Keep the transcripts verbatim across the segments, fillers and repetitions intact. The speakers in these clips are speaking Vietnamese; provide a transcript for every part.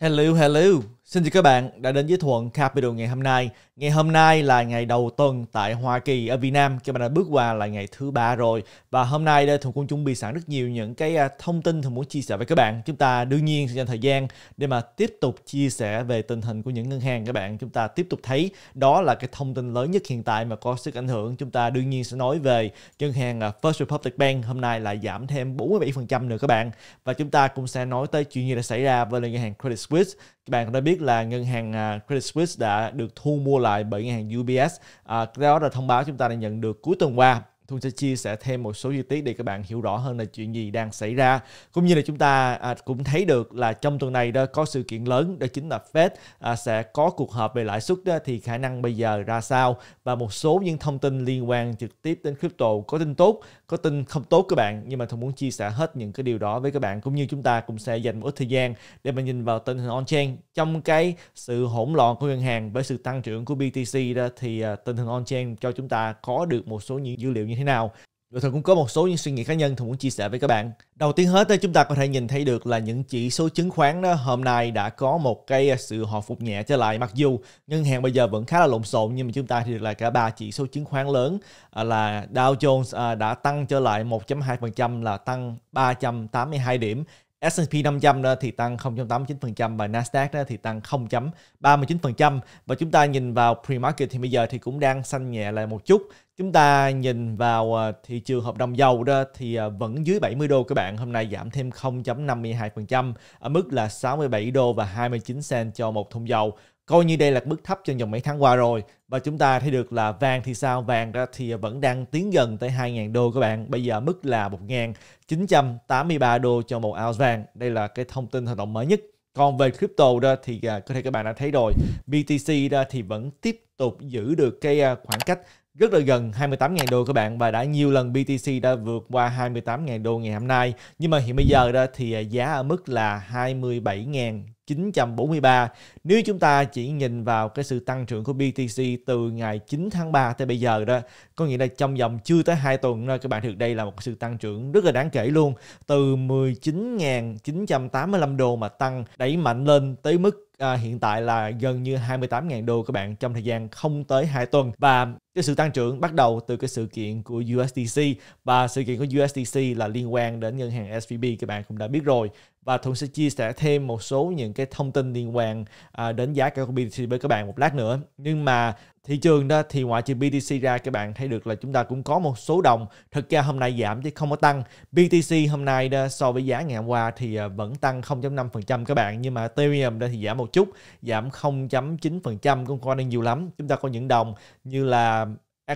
Hello, hello. Xin chào các bạn đã đến với Thuận Capital ngày hôm nay. Ngày hôm nay là ngày đầu tuần tại Hoa Kỳ, ở Việt Nam các bạn đã bước qua là ngày thứ ba rồi. Và hôm nay đây Thuận cũng chuẩn bị sẵn rất nhiều những cái thông tin Thuận muốn chia sẻ với các bạn. Chúng ta đương nhiên sẽ dành thời gian để mà tiếp tục chia sẻ về tình hình của những ngân hàng các bạn. Chúng ta tiếp tục thấy đó là cái thông tin lớn nhất hiện tại mà có sức ảnh hưởng. Chúng ta đương nhiên sẽ nói về ngân hàng First Republic Bank hôm nay lại giảm thêm bốn mươi bảy phần trăm nữa các bạn. Và chúng ta cũng sẽ nói tới chuyện gì đã xảy ra với ngân hàng Credit Suisse. Các bạn đã biết là ngân hàng Credit Suisse đã được thu mua lại bởi ngân hàng U B S. À, đó là thông báo chúng ta đã nhận được cuối tuần qua. Tôi sẽ chia sẻ thêm một số chi tiết để các bạn hiểu rõ hơn là chuyện gì đang xảy ra. Cũng như là chúng ta à, cũng thấy được là trong tuần này đó có sự kiện lớn, đó chính là Fed à, sẽ có cuộc họp về lãi suất đó, thì khả năng bây giờ ra sao. Và một số những thông tin liên quan trực tiếp đến crypto, có tin tốt, có tin không tốt các bạn. Nhưng mà tôi muốn chia sẻ hết những cái điều đó với các bạn. Cũng như chúng ta cũng sẽ dành một ít thời gian để mà nhìn vào tình hình on-chain. Trong cái sự hỗn loạn của ngân hàng với sự tăng trưởng của B T C đó, thì à, tình hình on-chain cho chúng ta có được một số những dữ liệu như thế nào. Rồi Thuận cũng có một số những suy nghĩ cá nhân Thuận muốn chia sẻ với các bạn. Đầu tiên hết chúng ta có thể nhìn thấy được là những chỉ số chứng khoán đó hôm nay đã có một cái sự hồi phục nhẹ trở lại. Mặc dù ngân hàng bây giờ vẫn khá là lộn xộn, nhưng mà chúng ta thì được là cả ba chỉ số chứng khoán lớn là Dow Jones đã tăng trở lại một phẩy hai phần trăm là tăng ba trăm tám mươi hai điểm. S and P năm trăm đó thì tăng không phẩy tám mươi chín phần trăm và Nasdaq đó thì tăng không phẩy ba mươi chín phần trăm. Và chúng ta nhìn vào pre-market thì bây giờ thì cũng đang xanh nhẹ lại một chút. Chúng ta nhìn vào thị trường hợp đồng dầu đó thì vẫn dưới bảy mươi đô các bạn. Hôm nay giảm thêm không phẩy năm mươi hai phần trăm ở mức là sáu mươi bảy đô và hai mươi chín cent cho một thùng dầu. Coi như đây là mức thấp trong vòng mấy tháng qua rồi. Và chúng ta thấy được là vàng thì sao? Vàng đó thì vẫn đang tiến gần tới hai nghìn đô các bạn. Bây giờ mức là một nghìn chín trăm tám mươi ba đô cho một ounce vàng. Đây là cái thông tin hoạt động mới nhất. Còn về crypto đó thì có thể các bạn đã thấy rồi. B T C đó thì vẫn tiếp tục giữ được cái khoảng cách rất là gần hai mươi tám nghìn đô các bạn, và đã nhiều lần B T C đã vượt qua hai mươi tám nghìn đô ngày hôm nay. Nhưng mà hiện bây giờ đó thì giá ở mức là hai mươi bảy nghìn chín trăm bốn mươi ba. Nếu chúng ta chỉ nhìn vào cái sự tăng trưởng của B T C từ ngày chín tháng ba tới bây giờ đó, có nghĩa là trong vòng chưa tới hai tuần đó, các bạn thực đây là một sự tăng trưởng rất là đáng kể luôn. Từ mười chín nghìn chín trăm tám mươi lăm đô mà tăng đẩy mạnh lên tới mức À, hiện tại là gần như hai mươi tám nghìn đô các bạn, trong thời gian không tới hai tuần. Và cái sự tăng trưởng bắt đầu từ cái sự kiện của U S D C, và sự kiện của U S D C là liên quan đến ngân hàng S V B các bạn cũng đã biết rồi. Và Thuận sẽ chia sẻ thêm một số những cái thông tin liên quan à, đến giá cả của B T C với các bạn một lát nữa. Nhưng mà thị trường đó thì ngoại trừ B T C ra các bạn thấy được là chúng ta cũng có một số đồng thực ra hôm nay giảm chứ không có tăng. B T C hôm nay đó, so với giá ngày hôm qua thì vẫn tăng không phẩy năm phần trăm các bạn. Nhưng mà Ethereum đó thì giảm một chút, giảm không phẩy chín phần trăm cũng không đang nhiều lắm. Chúng ta có những đồng như là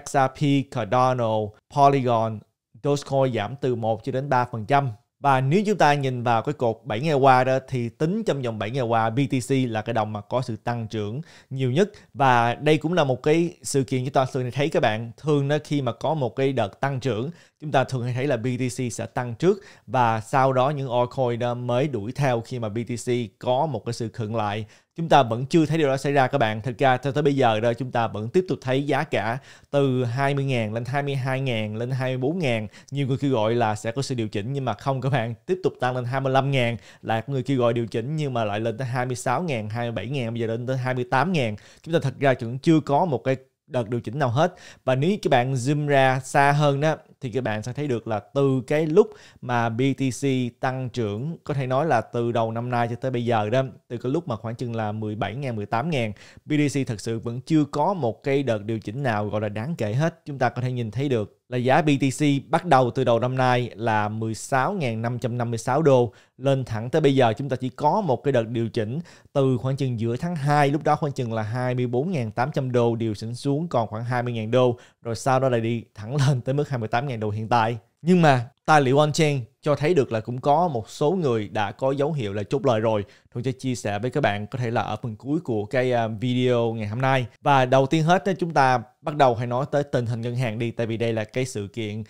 X R P, Cardano, Polygon, Dogecoin giảm từ một cho đến ba phần trăm. Và nếu chúng ta nhìn vào cái cột bảy ngày qua đó thì tính trong vòng bảy ngày qua, B T C là cái đồng mà có sự tăng trưởng nhiều nhất. Và đây cũng là một cái sự kiện chúng ta thường thấy các bạn. Thường đó, khi mà có một cái đợt tăng trưởng, chúng ta thường thấy là B T C sẽ tăng trước và sau đó những altcoin đó mới đuổi theo khi mà B T C có một cái sự khựng lại. Chúng ta vẫn chưa thấy điều đó xảy ra các bạn. Thật ra cho tới bây giờ đó chúng ta vẫn tiếp tục thấy giá cả từ hai mươi nghìn lên hai mươi hai nghìn lên hai mươi bốn nghìn. Nhiều người kêu gọi là sẽ có sự điều chỉnh nhưng mà không các bạn, tiếp tục tăng lên hai mươi lăm nghìn. Là người kêu gọi điều chỉnh nhưng mà lại lên tới hai mươi sáu nghìn, hai mươi bảy nghìn, bây giờ lên tới hai mươi tám nghìn. Chúng ta thật ra cũng chưa có một cái đợt điều chỉnh nào hết. Và nếu các bạn zoom ra xa hơn đó thì các bạn sẽ thấy được là từ cái lúc mà B T C tăng trưởng, có thể nói là từ đầu năm nay cho tới bây giờ đó, từ cái lúc mà khoảng chừng là mười bảy nghìn, mười tám nghìn, B T C thật sự vẫn chưa có một cái đợt điều chỉnh nào gọi là đáng kể hết. Chúng ta có thể nhìn thấy được là giá B T C bắt đầu từ đầu năm nay là mười sáu nghìn năm trăm năm mươi sáu đô lên thẳng tới bây giờ. Chúng ta chỉ có một cái đợt điều chỉnh từ khoảng chừng giữa tháng hai, lúc đó khoảng chừng là hai mươi bốn nghìn tám trăm đô, điều chỉnh xuống còn khoảng hai mươi nghìn đô, rồi sau đó lại đi thẳng lên tới mức hai mươi tám nghìn đô hiện tại. Nhưng mà tài liệu on-chain cho thấy được là cũng có một số người đã có dấu hiệu là chốt lời rồi. Tôi sẽ chia sẻ với các bạn có thể là ở phần cuối của cái video ngày hôm nay. Và đầu tiên hết chúng ta bắt đầu hãy nói tới tình hình ngân hàng đi, tại vì đây là cái sự kiện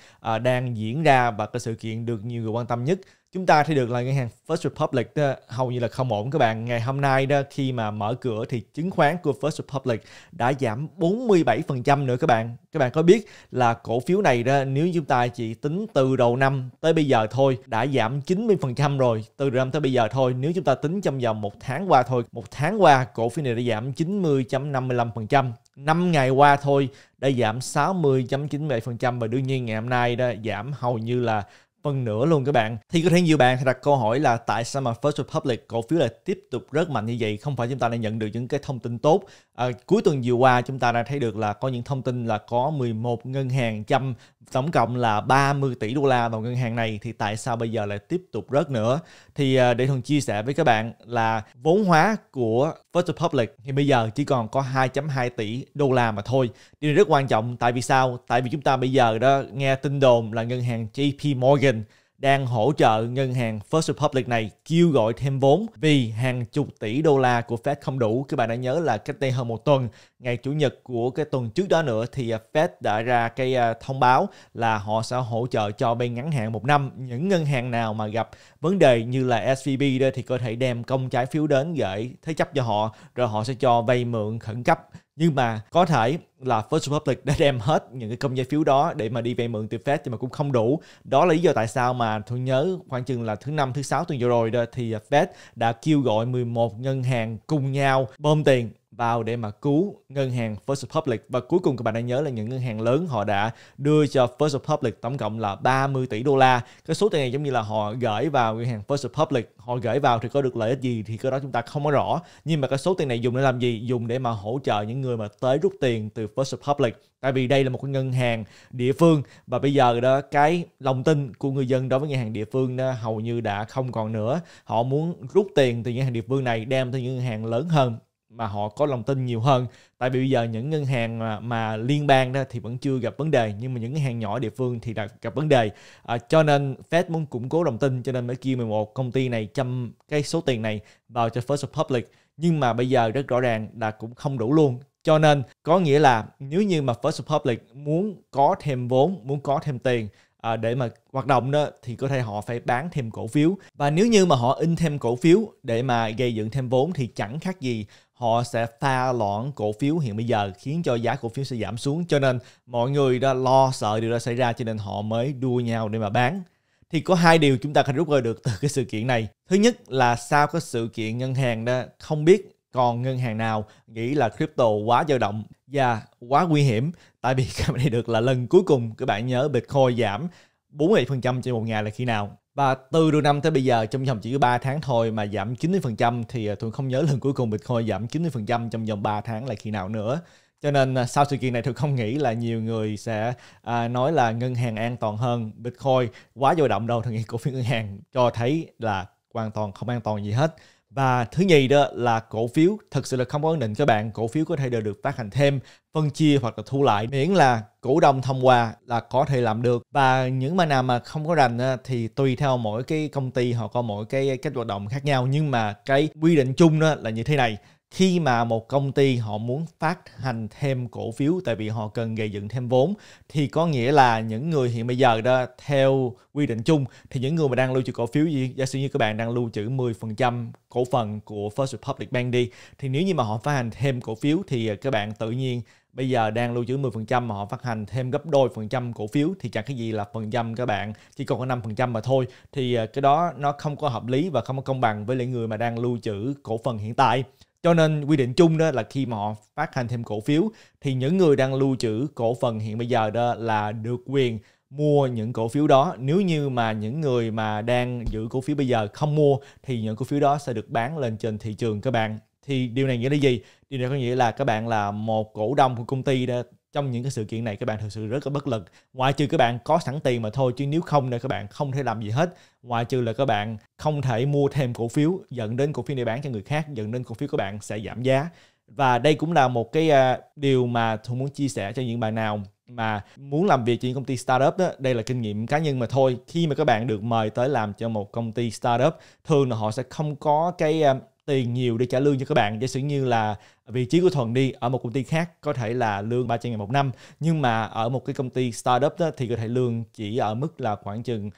đang diễn ra và cái sự kiện được nhiều người quan tâm nhất. Chúng ta thấy được là ngân hàng First Republic đó, hầu như là không ổn các bạn. Ngày hôm nay đó, khi mà mở cửa thì chứng khoán của First Republic đã giảm bốn mươi bảy phần trăm nữa các bạn. Các bạn có biết là cổ phiếu này đó, nếu chúng ta chỉ tính từ đầu năm tới bây giờ thôi đã giảm chín mươi phần trăm rồi. Từ đầu năm tới bây giờ thôi, nếu chúng ta tính trong vòng một tháng qua thôi, một tháng qua cổ phiếu này đã giảm chín mươi phẩy năm mươi lăm phần trăm. năm ngày qua thôi đã giảm sáu mươi phẩy chín mươi bảy phần trăm và đương nhiên ngày hôm nay đã giảm hầu như là phần nửa luôn các bạn. Thì có thể nhiều bạn đặt câu hỏi là tại sao mà First Republic cổ phiếu lại tiếp tục rớt mạnh như vậy? Không phải chúng ta đã nhận được những cái thông tin tốt. À, cuối tuần vừa qua chúng ta đã thấy được là có những thông tin là có mười một ngân hàng chăm tổng cộng là ba mươi tỷ đô la vào ngân hàng này, thì tại sao bây giờ lại tiếp tục rớt nữa? Thì à, để Thuận chia sẻ với các bạn là vốn hóa của First Republic thì bây giờ chỉ còn có hai phẩy hai tỷ đô la mà thôi. Điều này rất quan trọng tại vì sao? Tại vì chúng ta bây giờ đó nghe tin đồn là ngân hàng J P Morgan đang hỗ trợ ngân hàng First Republic này kêu gọi thêm vốn vì hàng chục tỷ đô la của Fed không đủ. Các bạn đã nhớ là cách đây hơn một tuần, ngày Chủ nhật của cái tuần trước đó nữa, thì Fed đã ra cái thông báo là họ sẽ hỗ trợ cho bên ngắn hạn một năm. Những ngân hàng nào mà gặp vấn đề như là S V B đó thì có thể đem công trái phiếu đến gửi thế chấp cho họ, rồi họ sẽ cho vay mượn khẩn cấp. Nhưng mà có thể là First Republic đã đem hết những cái công trái phiếu đó để mà đi vay mượn từ Fed nhưng mà cũng không đủ. Đó là lý do tại sao mà Thuận nhớ khoảng chừng là thứ năm, thứ sáu tuần vừa rồi đó, thì Fed đã kêu gọi mười một ngân hàng cùng nhau bơm tiền vào để mà cứu ngân hàng First Republic. Và cuối cùng các bạn đã nhớ là những ngân hàng lớn họ đã đưa cho First Republic tổng cộng là ba mươi tỷ đô la. Cái số tiền này giống như là họ gửi vào ngân hàng First Republic, họ gửi vào thì có được lợi ích gì thì cái đó chúng ta không có rõ. Nhưng mà cái số tiền này dùng để làm gì? Dùng để mà hỗ trợ những người mà tới rút tiền từ First Republic. Tại vì đây là một cái ngân hàng địa phương và bây giờ đó cái lòng tin của người dân đối với ngân hàng địa phương đó hầu như đã không còn nữa. Họ muốn rút tiền từ ngân hàng địa phương này đem tới những ngân hàng lớn hơn mà họ có lòng tin nhiều hơn. Tại vì bây giờ những ngân hàng mà, mà liên bang đó thì vẫn chưa gặp vấn đề, nhưng mà những ngân hàng nhỏ địa phương thì đã gặp vấn đề. À, cho nên Fed muốn củng cố lòng tin, cho nên mới kêu mười một công ty này chăm cái số tiền này vào cho First Republic. Nhưng mà bây giờ rất rõ ràng là cũng không đủ luôn. Cho nên có nghĩa là nếu như mà First Republic muốn có thêm vốn, muốn có thêm tiền à, để mà hoạt động đó thì có thể họ phải bán thêm cổ phiếu. Và nếu như mà họ in thêm cổ phiếu để mà gây dựng thêm vốn thì chẳng khác gì họ sẽ pha loãng cổ phiếu hiện bây giờ khiến cho giá cổ phiếu sẽ giảm xuống. Cho nên mọi người đã lo sợ điều đó xảy ra, cho nên họ mới đua nhau để mà bán. Thì có hai điều chúng ta có thể rút ra được từ cái sự kiện này. Thứ nhất là sau cái sự kiện ngân hàng đó, không biết còn ngân hàng nào nghĩ là crypto quá dao động và quá nguy hiểm. Tại vì các bạn thấy được là lần cuối cùng các bạn nhớ Bitcoin giảm bốn mươi bảy phần trăm trên một ngày là khi nào? Và từ đầu năm tới bây giờ trong vòng chỉ có ba tháng thôi mà giảm chín mươi phần trăm thì Thuận không nhớ lần cuối cùng Bitcoin giảm chín mươi phần trăm trong vòng ba tháng là khi nào nữa. Cho nên sau sự kiện này Thuận không nghĩ là nhiều người sẽ à, nói là ngân hàng an toàn hơn Bitcoin quá dao động đâu. Thuận nghĩ cổ phiếu ngân hàng cho thấy là hoàn toàn không an toàn gì hết. Và thứ nhì đó là cổ phiếu thật sự là không có ổn định các bạn. Cổ phiếu có thể đều được phát hành thêm, phân chia hoặc là thu lại, miễn là cổ đông thông qua là có thể làm được. Và những mà nào mà không có rành thì tùy theo mỗi cái công ty họ có mỗi cái cách hoạt động khác nhau. Nhưng mà cái quy định chung đó là như thế này. Khi mà một công ty họ muốn phát hành thêm cổ phiếu tại vì họ cần gây dựng thêm vốn thì có nghĩa là những người hiện bây giờ đó theo quy định chung thì những người mà đang lưu trữ cổ phiếu, giả sử như các bạn đang lưu trữ mười phần trăm cổ phần của First Republic Bank đi, thì nếu như mà họ phát hành thêm cổ phiếu thì các bạn tự nhiên bây giờ đang lưu trữ mười phần trăm mà họ phát hành thêm gấp đôi phần trăm cổ phiếu thì chẳng cái gì là phần trăm các bạn, chỉ còn có năm phần trăm mà thôi. Thì cái đó nó không có hợp lý và không có công bằng với lại người mà đang lưu trữ cổ phần hiện tại. Cho nên quy định chung đó là khi mà họ phát hành thêm cổ phiếu thì những người đang lưu trữ cổ phần hiện bây giờ đó là được quyền mua những cổ phiếu đó. Nếu như mà những người mà đang giữ cổ phiếu bây giờ không mua thì những cổ phiếu đó sẽ được bán lên trên thị trường các bạn. Thì điều này nghĩa là gì? Điều này có nghĩa là các bạn là một cổ đông của công ty đó. Trong những cái sự kiện này các bạn thực sự rất là bất lực, ngoại trừ các bạn có sẵn tiền mà thôi, chứ nếu không thì các bạn không thể làm gì hết, ngoại trừ là các bạn không thể mua thêm cổ phiếu, dẫn đến cổ phiếu để bán cho người khác, dẫn đến cổ phiếu các bạn sẽ giảm giá. Và đây cũng là một cái điều mà tôi muốn chia sẻ cho những bạn nào mà muốn làm việc cho những công ty startup đó. Đây là kinh nghiệm cá nhân mà thôi. Khi mà các bạn được mời tới làm cho một công ty startup, thường là họ sẽ không có cái tiền nhiều để trả lương cho các bạn. Giả sử như là vị trí của Thuận đi, ở một công ty khác có thể là lương ba trăm ngàn một năm, nhưng mà ở một cái công ty startup đó thì có thể lương chỉ ở mức là khoảng chừng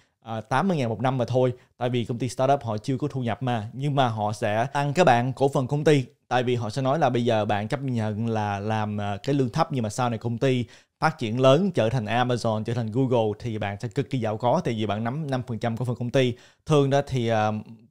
tám mươi ngàn một năm mà thôi. Tại vì công ty startup họ chưa có thu nhập mà. Nhưng mà họ sẽ tăng các bạn cổ phần công ty. Tại vì họ sẽ nói là bây giờ bạn chấp nhận là làm cái lương thấp, nhưng mà sau này công ty phát triển lớn, trở thành Amazon, trở thành Google thì bạn sẽ cực kỳ giàu có. Tại vì bạn nắm năm phần trăm cổ phần công ty. Thường đó thì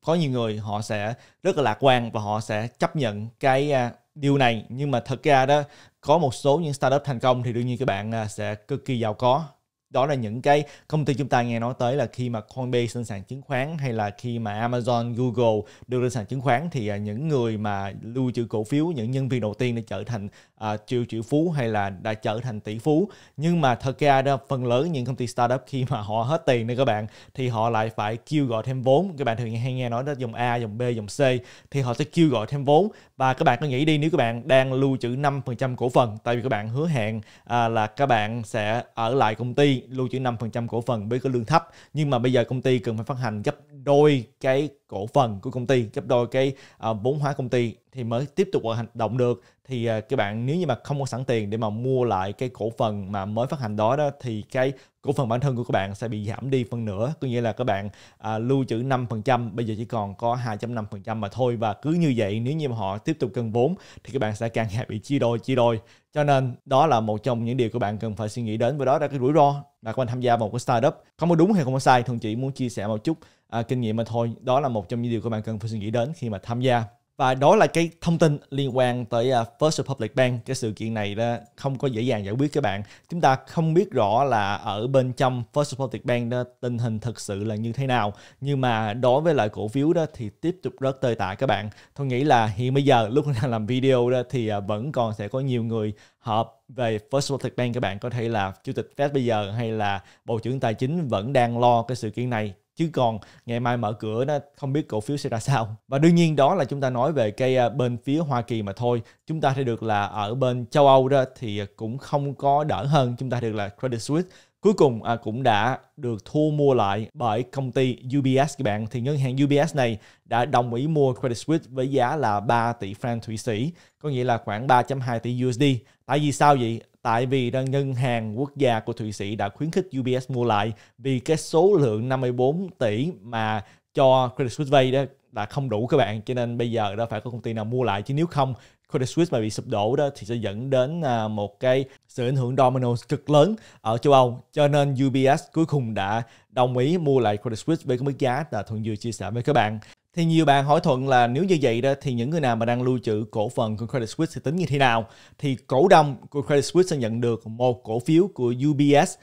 có nhiều người họ sẽ rất là lạc quan và họ sẽ chấp nhận cái điều này. Nhưng mà thật ra đó, có một số những startup thành công thì đương nhiên các bạn sẽ cực kỳ giàu có. Đó là những cái công ty chúng ta nghe nói tới, là khi mà Coinbase lên sàn chứng khoán hay là khi mà Amazon, Google đưa lên sàn chứng khoán thì những người mà lưu trữ cổ phiếu, những nhân viên đầu tiên đã trở thành uh, triệu triệu phú hay là đã trở thành tỷ phú. Nhưng mà thật ra đó, phần lớn những công ty startup khi mà họ hết tiền nữa các bạn thì họ lại phải kêu gọi thêm vốn. Các bạn thường hay nghe nói đó, dòng A, dòng B, dòng C thì họ sẽ kêu gọi thêm vốn. Và các bạn có nghĩ đi, nếu các bạn đang lưu trữ năm phần trăm cổ phần, tại vì các bạn hứa hẹn uh, là các bạn sẽ ở lại công ty lưu trữ năm phần trăm cổ phần với cái lương thấp, nhưng mà bây giờ công ty cần phải phát hành gấp đôi cái cổ phần của công ty, gấp đôi cái vốn uh, hóa công ty thì mới tiếp tục hoạt động được. Thì uh, các bạn nếu như mà không có sẵn tiền để mà mua lại cái cổ phần mà mới phát hành đó đó thì cái cổ phần bản thân của các bạn sẽ bị giảm đi phần nữa. Có nghĩa là các bạn uh, lưu trữ năm phần trăm bây giờ chỉ còn có hai phẩy năm phần trăm mà thôi. Và cứ như vậy, nếu như mà họ tiếp tục cần vốn thì các bạn sẽ càng ngày bị chia đôi chia đôi. Cho nên đó là một trong những điều các bạn cần phải suy nghĩ đến, và đó là cái rủi ro mà các bạn tham gia vào một cái startup. Không có đúng hay không có sai, thường chỉ muốn chia sẻ một chút à, kinh nghiệm mà thôi. Đó là một trong những điều các bạn cần phải suy nghĩ đến khi mà tham gia. Và đó là cái thông tin liên quan tới First Republic Bank. Cái sự kiện này đó không có dễ dàng giải quyết các bạn. Chúng ta không biết rõ là ở bên trong First Republic Bank đó tình hình thực sự là như thế nào. Nhưng mà đối với lại cổ phiếu đó thì tiếp tục rất tơi tả các bạn. Tôi nghĩ là hiện bây giờ lúc đang làm video đó thì vẫn còn sẽ có nhiều người họp về First Republic Bank các bạn. Có thể là Chủ tịch Fed bây giờ hay là Bộ trưởng Tài chính vẫn đang lo cái sự kiện này. Chứ còn ngày mai mở cửa nó không biết cổ phiếu sẽ ra sao. Và đương nhiên đó là chúng ta nói về cái bên phía Hoa Kỳ mà thôi. Chúng ta thấy được là ở bên châu Âu đó thì cũng không có đỡ hơn. Chúng ta thấy được là Credit Suisse cuối cùng cũng đã được thu mua lại bởi công ty u bê ét các bạn. Thì ngân hàng u bê ס này đã đồng ý mua Credit Suisse với giá là ba tỷ franc Thụy Sĩ, có nghĩa là khoảng ba phẩy hai tỷ u ét đê. Tại vì sao vậy? Tại vì ngân hàng quốc gia của Thụy Sĩ đã khuyến khích u bê ес mua lại vì cái số lượng năm mươi bốn tỷ mà cho Credit Suisse vay đó là không đủ các bạn. Cho nên bây giờ đó phải có công ty nào mua lại, chứ nếu không Credit Suisse mà bị sụp đổ đó thì sẽ dẫn đến một cái sự ảnh hưởng domino cực lớn ở châu Âu. Cho nên u bê ес cuối cùng đã đồng ý mua lại Credit Suisse với cái mức giá là Thuận vừa chia sẻ với các bạn. Thì nhiều bạn hỏi Thuận là nếu như vậy đó thì những người nào mà đang lưu trữ cổ phần của Credit Suisse thì tính như thế nào? Thì cổ đông của Credit Suisse sẽ nhận được một cổ phiếu của u bê ес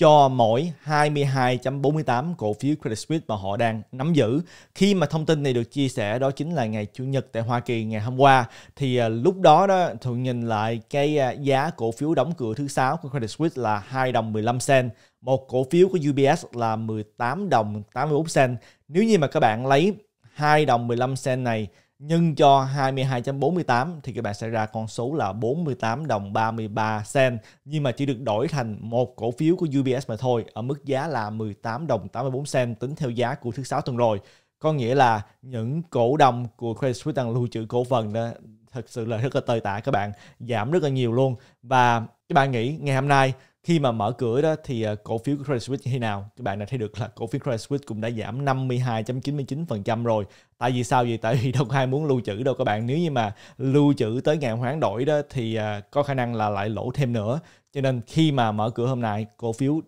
cho mỗi hai mươi hai phẩy bốn mươi tám cổ phiếu Credit Suisse mà họ đang nắm giữ. Khi mà thông tin này được chia sẻ, đó chính là ngày Chủ nhật tại Hoa Kỳ ngày hôm qua. Thì lúc đó đó Thuận nhìn lại cái giá cổ phiếu đóng cửa thứ sáu của Credit Suisse là hai đồng mười lăm sen. Một cổ phiếu của u bê ес là mười tám đồng tám mươi mốt sen. Nếu như mà các bạn lấy hai đồng mười lăm sen này nhân cho hai mươi hai phẩy bốn mươi tám thì các bạn sẽ ra con số là bốn mươi tám đồng ba mươi ba sen, nhưng mà chỉ được đổi thành một cổ phiếu của u bê ес mà thôi, ở mức giá là mười tám đồng tám mươi bốn sen tính theo giá của thứ sáu tuần rồi. Có nghĩa là những cổ đông của Credit Suisse đang lưu trữ cổ phần đó thật sự là rất là tơi tả các bạn, giảm rất là nhiều luôn. Và các bạn nghĩ ngày hôm nay khi mà mở cửa đó thì cổ phiếu của Credit Suisse như thế nào? Các bạn đã thấy được là cổ phiếu Credit Suisse cũng đã giảm năm mươi hai phẩy chín mươi chín phần trăm rồi. Tại vì sao vậy? Tại vì đâu có ai muốn lưu trữ đâu các bạn. Nếu như mà lưu trữ tới ngày hoán đổi đó thì có khả năng là lại lỗ thêm nữa. Cho nên khi mà mở cửa hôm nay, cổ phiếu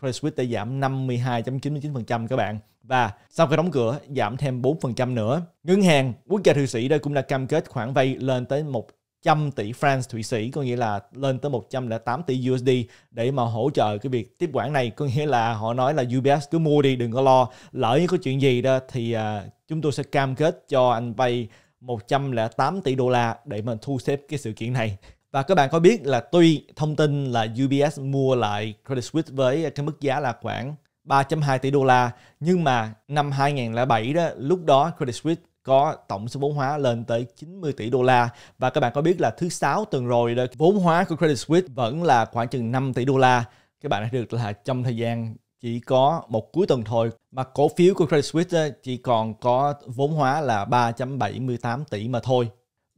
Credit Suisse đã giảm năm mươi hai phẩy chín mươi chín phần trăm các bạn. Và sau khi đóng cửa giảm thêm bốn phần trăm nữa. Ngân hàng quốc gia Thụy Sĩ đây cũng đã cam kết khoản vay lên tới một trăm tỷ franc Thụy Sĩ, có nghĩa là lên tới một trăm lẻ tám tỷ u ét đê để mà hỗ trợ cái việc tiếp quản này. Có nghĩa là họ nói là u bê ес cứ mua đi, đừng có lo, lỡ như có chuyện gì đó thì uh, chúng tôi sẽ cam kết cho anh vay một trăm lẻ tám tỷ đô la để mà thu xếp cái sự kiện này. Và các bạn có biết là tuy thông tin là u bê ес mua lại Credit Suisse với cái mức giá là khoảng ba phẩy hai tỷ đô la, nhưng mà năm hai nghìn không trăm lẻ bảy đó, lúc đó Credit Suisse có tổng số vốn hóa lên tới chín mươi tỷ đô la. Và các bạn có biết là thứ sáu tuần rồi đó, vốn hóa của Credit Suisse vẫn là khoảng chừng năm tỷ đô la. Các bạn đã thấy được là trong thời gian chỉ có một cuối tuần thôi mà cổ phiếu của Credit Suisse chỉ còn có vốn hóa là ba phẩy bảy mươi tám tỷ mà thôi.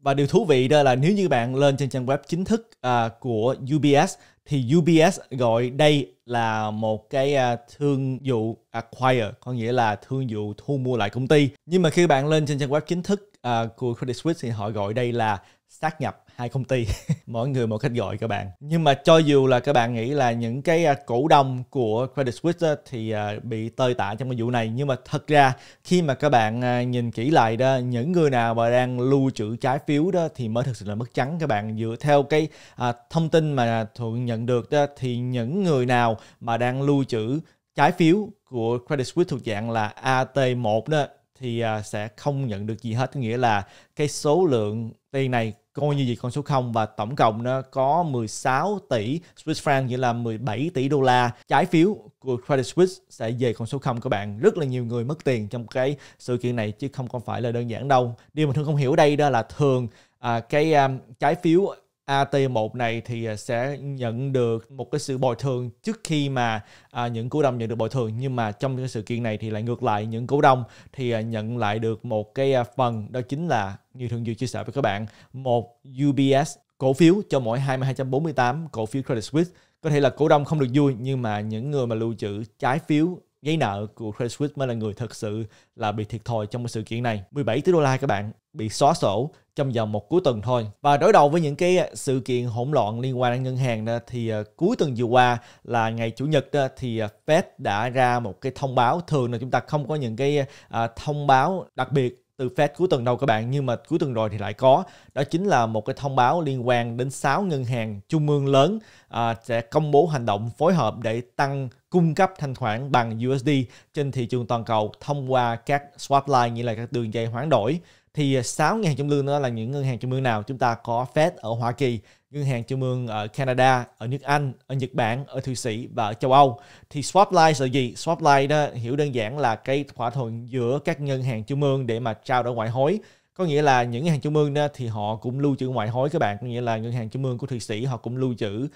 Và điều thú vị đó là nếu như bạn lên trên trang web chính thức uh, của u bê ес thì u bê ét gọi đây là một cái thương vụ acquire, có nghĩa là thương vụ thu mua lại công ty. Nhưng mà khi bạn lên trên trang web chính thức uh, của Credit Suisse thì họ gọi đây là sát nhập hai công ty. Mỗi người một cách gọi các bạn. Nhưng mà cho dù là các bạn nghĩ là những cái cổ đông của Credit Suisse thì bị tơi tả trong cái vụ này, nhưng mà thật ra khi mà các bạn nhìn kỹ lại đó, những người nào mà đang lưu trữ trái phiếu đó thì mới thực sự là mất trắng các bạn. Dựa theo cái thông tin mà Thuận nhận được đó, thì những người nào mà đang lưu trữ trái phiếu của Credit Suisse thuộc dạng là A T một đó thì sẽ không nhận được gì hết, có nghĩa là cái số lượng tiền này coi như gì con số không, và tổng cộng nó có mười sáu tỷ Swiss franc, nghĩa là mười bảy tỷ đô la trái phiếu của Credit Suisse sẽ về con số không các bạn. Rất là nhiều người mất tiền trong cái sự kiện này chứ không còn phải là đơn giản đâu. Điều mà thường không hiểu đây đó là thường à, cái um, trái phiếu A T một này thì sẽ nhận được một cái sự bồi thường trước khi mà à, những cổ đông nhận được bồi thường, nhưng mà trong cái sự kiện này thì lại ngược lại, những cổ đông thì à, nhận lại được một cái à, phần, đó chính là như thường vừa chia sẻ với các bạn, một u bê ес cổ phiếu cho mỗi hai nghìn hai trăm bốn mươi tám cổ phiếu Credit Suisse. Có thể là cổ đông không được vui, nhưng mà những người mà lưu trữ trái phiếu giấy nợ của Credit Suisse mới là người thật sự là bị thiệt thòi trong cái sự kiện này. mười bảy tỷ đô la các bạn bị xóa sổ trong vòng một cuối tuần thôi. Và đối đầu với những cái sự kiện hỗn loạn liên quan đến ngân hàng đó, thì cuối tuần vừa qua là ngày Chủ nhật đó, thì Fed đã ra một cái thông báo. Thường là chúng ta không có những cái thông báo đặc biệt từ Fed cuối tuần đầu các bạn, nhưng mà cuối tuần rồi thì lại có. Đó chính là một cái thông báo liên quan đến sáu ngân hàng trung ương lớn à, sẽ công bố hành động phối hợp để tăng cung cấp thanh khoản bằng u ét đê trên thị trường toàn cầu thông qua các swap line, nghĩa là các đường dây hoán đổi. Thì sáu ngân hàng trung ương đó là những ngân hàng trung ương nào? Chúng ta có Fed ở Hoa Kỳ, ngân hàng trung ương ở Canada, ở nước Anh, ở Nhật Bản, ở Thụy Sĩ và ở châu Âu. Thì swap line là gì? Swap line đó hiểu đơn giản là cái thỏa thuận giữa các ngân hàng trung ương để mà trao đổi ngoại hối. Có nghĩa là những ngân hàng trung ương đó thì họ cũng lưu trữ ngoại hối các bạn. Có nghĩa là ngân hàng trung ương của Thụy Sĩ họ cũng lưu trữ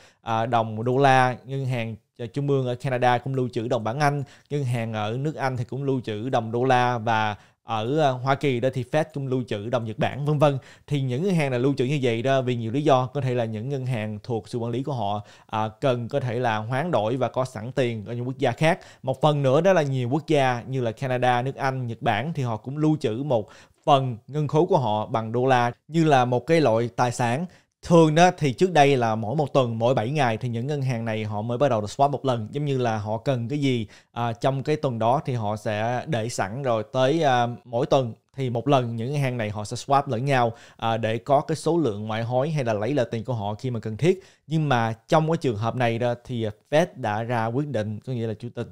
đồng đô la, ngân hàng trung ương ở Canada cũng lưu trữ đồng bảng Anh, ngân hàng ở nước Anh thì cũng lưu trữ đồng đô la, và ở Hoa Kỳ đó thì Fed cũng lưu trữ đồng Nhật Bản, vân vân. Thì những ngân hàng là lưu trữ như vậy đó vì nhiều lý do. Có thể là những ngân hàng thuộc sự quản lý của họ à, cần có thể là hoán đổi và có sẵn tiền ở những quốc gia khác. Một phần nữa đó là nhiều quốc gia như là Canada, nước Anh, Nhật Bản thì họ cũng lưu trữ một phần ngân khố của họ bằng đô la như là một cái loại tài sản. Thường đó thì trước đây là mỗi một tuần, mỗi bảy ngày thì những ngân hàng này họ mới bắt đầu swap một lần. Giống như là họ cần cái gì à, trong cái tuần đó thì họ sẽ để sẵn, rồi tới à, mỗi tuần thì một lần những ngân hàng này họ sẽ swap lẫn nhau à, để có cái số lượng ngoại hối hay là lấy lại tiền của họ khi mà cần thiết. Nhưng mà trong cái trường hợp này đó thì Fed đã ra quyết định, có nghĩa là Chủ tịch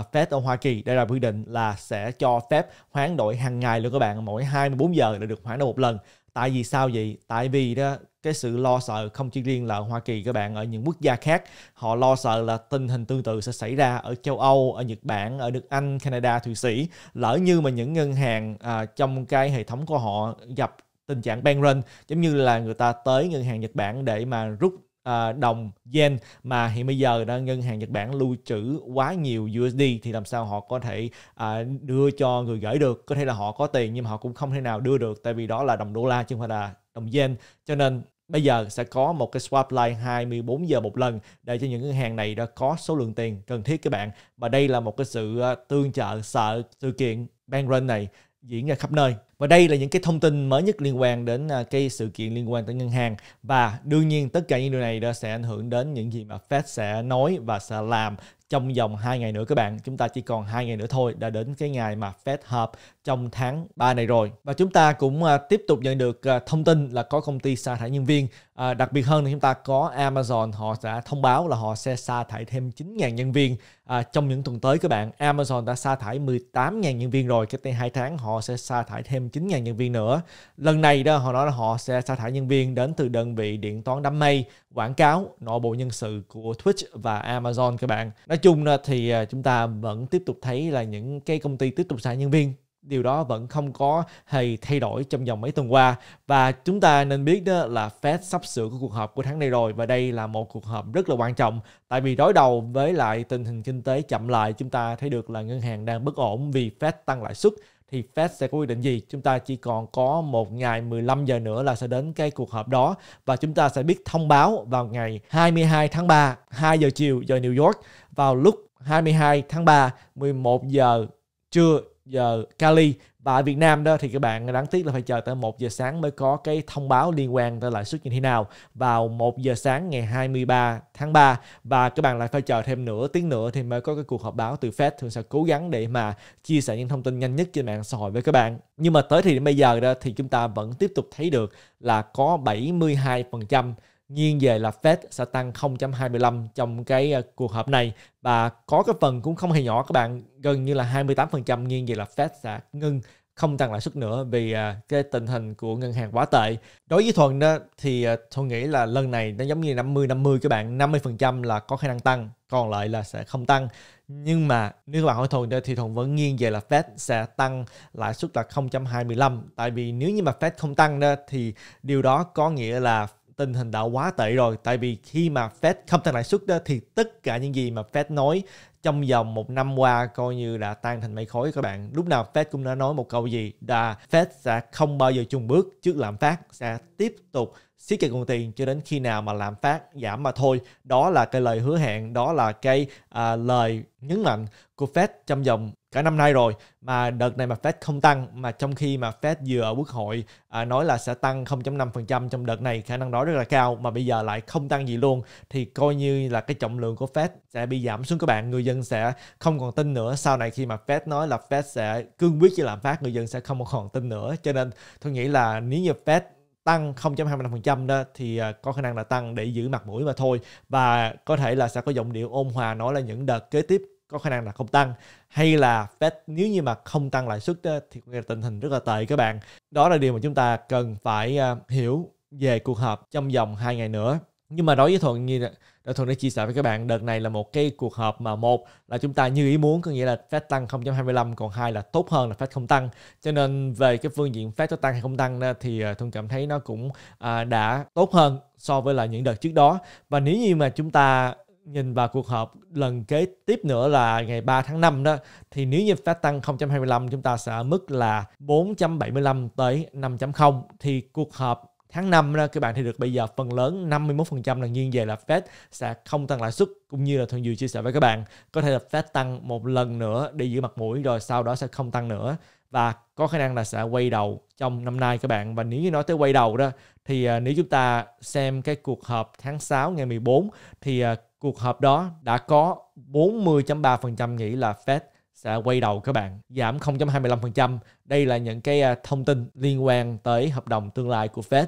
Uh, Fed ở Hoa Kỳ đã ra quyết định là sẽ cho phép hoán đổi hàng ngày luôn các bạn, mỗi hai mươi bốn giờ là được hoán đổi một lần. Tại vì sao vậy? Tại vì đó cái sự lo sợ không chỉ riêng là ở Hoa Kỳ các bạn, ở những quốc gia khác họ lo sợ là tình hình tương tự sẽ xảy ra ở châu Âu, ở Nhật Bản, ở nước Anh, Canada, Thụy Sĩ. Lỡ như mà những ngân hàng uh, trong cái hệ thống của họ gặp tình trạng bank run, giống như là người ta tới ngân hàng Nhật Bản để mà rút À, đồng yen, mà hiện bây giờ đó, ngân hàng Nhật Bản lưu trữ quá nhiều u ét đê thì làm sao họ có thể à, đưa cho người gửi được. Có thể là họ có tiền nhưng mà họ cũng không thể nào đưa được, tại vì đó là đồng đô la chứ không phải là đồng yen. Cho nên bây giờ sẽ có một cái swap line hai mươi bốn giờ một lần để cho những ngân hàng này đã có số lượng tiền cần thiết các bạn. Và đây là một cái sự tương trợ sợ sự kiện bank run này diễn ra khắp nơi. Và đây là những cái thông tin mới nhất liên quan đến cái sự kiện liên quan tới ngân hàng. Và đương nhiên tất cả những điều này đã sẽ ảnh hưởng đến những gì mà Fed sẽ nói và sẽ làm trong vòng hai ngày nữa các bạn. Chúng ta chỉ còn hai ngày nữa thôi, đã đến cái ngày mà Fed họp trong tháng ba này rồi. Và chúng ta cũng tiếp tục nhận được thông tin là có công ty sa thải nhân viên. À, đặc biệt hơn thì chúng ta có Amazon, họ sẽ thông báo là họ sẽ sa thải thêm chín nghìn nhân viên à, trong những tuần tới các bạn. Amazon đã sa thải mười tám nghìn nhân viên rồi, cách đây hai tháng họ sẽ sa thải thêm chín nghìn nhân viên nữa. Lần này đó họ nói là họ sẽ sa thải nhân viên đến từ đơn vị điện toán đám mây, quảng cáo, nội bộ nhân sự của Twitch và Amazon các bạn. Nói chung thì chúng ta vẫn tiếp tục thấy là những cái công ty tiếp tục sa thải nhân viên. Điều đó vẫn không có hề thay đổi trong vòng mấy tuần qua. Và chúng ta nên biết đó là Fed sắp sửa có cuộc họp của tháng này rồi. Và đây là một cuộc họp rất là quan trọng. Tại vì đối đầu với lại tình hình kinh tế chậm lại, chúng ta thấy được là ngân hàng đang bất ổn vì Fed tăng lãi suất. thì Fed sẽ có quyết định gì? Chúng ta chỉ còn có một ngày mười lăm giờ nữa là sẽ đến cái cuộc họp đó, và chúng ta sẽ biết thông báo vào ngày hai mươi hai tháng ba, hai giờ chiều giờ New York, vào lúc hai mươi hai tháng ba, mười một giờ trưa giờ Cali. Và ở Việt Nam đó thì các bạn đáng tiếc là phải chờ tới một giờ sáng mới có cái thông báo liên quan tới lãi suất như thế nào vào một giờ sáng ngày hai mươi ba tháng ba, và các bạn lại phải chờ thêm nửa tiếng nữa thì mới có cái cuộc họp báo từ Fed. Thường sẽ cố gắng để mà chia sẻ những thông tin nhanh nhất trên mạng xã hội với các bạn. Nhưng mà tới thời điểm bây giờ đó thì chúng ta vẫn tiếp tục thấy được là có bảy mươi hai phần trăm nghiêng về là Fed sẽ tăng không phẩy hai mươi lăm trong cái cuộc họp này, và có cái phần cũng không hề nhỏ các bạn, gần như là hai mươi tám phần trăm nghiêng về là Fed sẽ ngưng không tăng lãi suất nữa vì cái tình hình của ngân hàng quá tệ. Đối với Thuận đó thì Thuận nghĩ là lần này nó giống như năm mươi năm mươi các bạn, năm mươi phần trăm là có khả năng tăng, còn lại là sẽ không tăng. Nhưng mà nếu các bạn hỏi Thuận thì Thuận vẫn nghiêng về là Fed sẽ tăng lãi suất là không phẩy hai mươi lăm, tại vì nếu như mà Fed không tăng đó thì điều đó có nghĩa là tình hình đã quá tệ rồi. Tại vì khi mà Fed không tăng lãi suất đó thì tất cả những gì mà Fed nói trong vòng một năm qua coi như đã tan thành mây khói các bạn. Lúc nào Fed cũng đã nói một câu gì là Fed sẽ không bao giờ chùn bước trước lạm phát, sẽ tiếp tục siết chặt nguồn tiền cho đến khi nào mà lạm phát giảm mà thôi. Đó là cái lời hứa hẹn, đó là cái à, lời nhấn mạnh của Fed trong vòng cả năm nay rồi. Mà đợt này mà Fed không tăng, mà trong khi mà Fed vừa ở Quốc hội à, nói là sẽ tăng không phẩy năm phần trăm trong đợt này, khả năng đó rất là cao, mà bây giờ lại không tăng gì luôn thì coi như là cái trọng lượng của Fed sẽ bị giảm xuống các bạn. Người dân sẽ không còn tin nữa. Sau này khi mà Fed nói là Fed sẽ cương quyết với lạm phát, người dân sẽ không còn tin nữa. Cho nên tôi nghĩ là nếu như Fed tăng không phẩy hai mươi lăm phần trăm đó thì có khả năng là tăng để giữ mặt mũi mà thôi, và có thể là sẽ có giọng điệu ôn hòa nói là những đợt kế tiếp có khả năng là không tăng, hay là Fed nếu như mà không tăng lãi suất đó, thì tình hình rất là tệ các bạn. Đó là điều mà chúng ta cần phải hiểu về cuộc họp trong vòng hai ngày nữa. Nhưng mà đối với Thuận, như đã Thuận đã chia sẻ với các bạn, đợt này là một cái cuộc họp mà một là chúng ta như ý muốn, có nghĩa là Fed tăng không phẩy hai mươi lăm, còn hai là tốt hơn là Fed không tăng. Cho nên về cái phương diện Fed có tăng hay không tăng đó, thì Thuận cảm thấy nó cũng à, đã tốt hơn so với là những đợt trước đó. Và nếu như mà chúng ta nhìn vào cuộc họp lần kế tiếp nữa là ngày ba tháng năm đó, thì nếu như Fed tăng không phẩy hai mươi lăm chúng ta sẽ ở mức là bốn phẩy bảy mươi lăm tới năm phẩy không. Thì cuộc họp tháng năm đó các bạn thì được bây giờ phần lớn năm mươi mốt phần trăm là nghiêng về là Fed sẽ không tăng lãi suất, cũng như là Thuận vừa chia sẻ với các bạn, có thể là Fed tăng một lần nữa để giữ mặt mũi rồi sau đó sẽ không tăng nữa, và có khả năng là sẽ quay đầu trong năm nay các bạn. Và nếu như nói tới quay đầu đó thì uh, nếu chúng ta xem cái cuộc họp tháng sáu ngày mười bốn thì uh, cuộc họp đó đã có bốn mươi phẩy ba phần trăm nghĩ là Fed sẽ quay đầu các bạn, giảm không phẩy hai mươi lăm phần trăm. Đây là những cái thông tin liên quan tới hợp đồng tương lai của Fed.